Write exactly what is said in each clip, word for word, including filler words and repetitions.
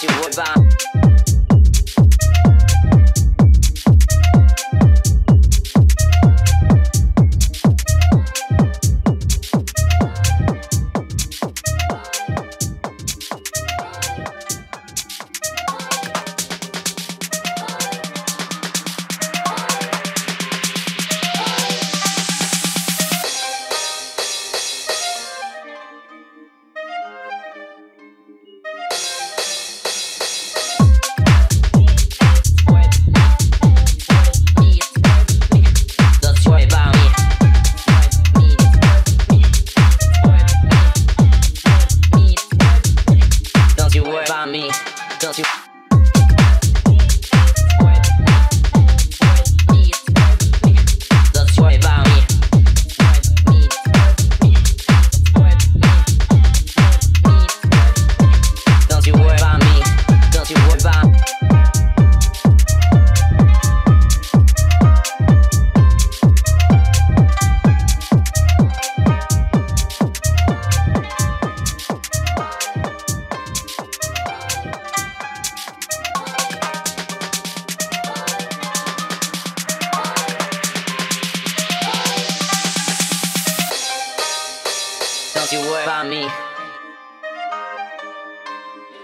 du repas.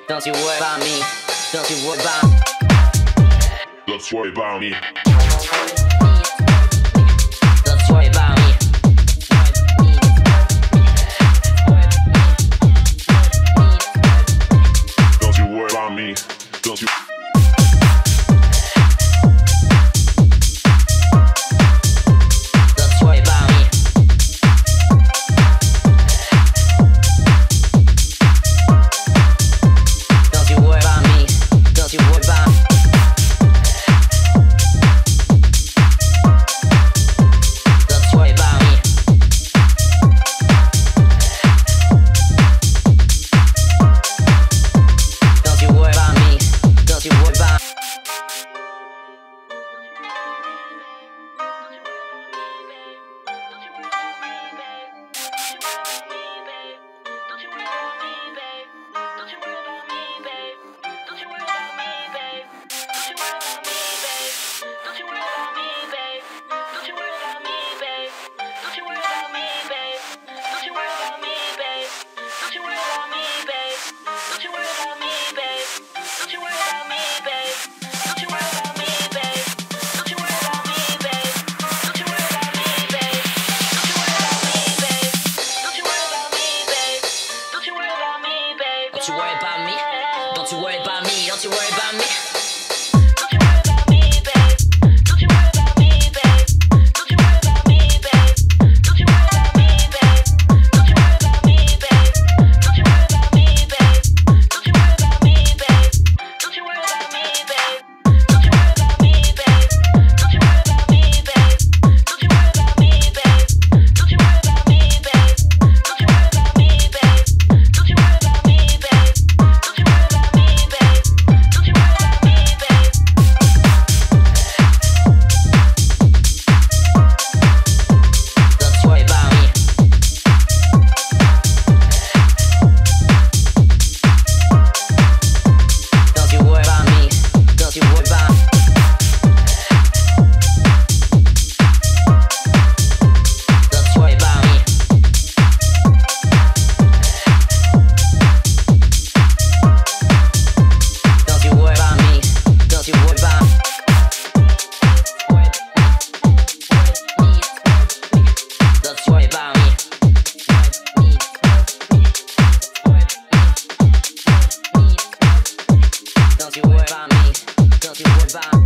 Don't you worry about me. Don't you worry about me. Don't you worry about me. Don't you worry about me. Don't you worry about me. Don't you worry about me. Don't you. Don't you worry about me, don't you worry about me, don't you worry about me. Don't you worry about me, don't you worry about me.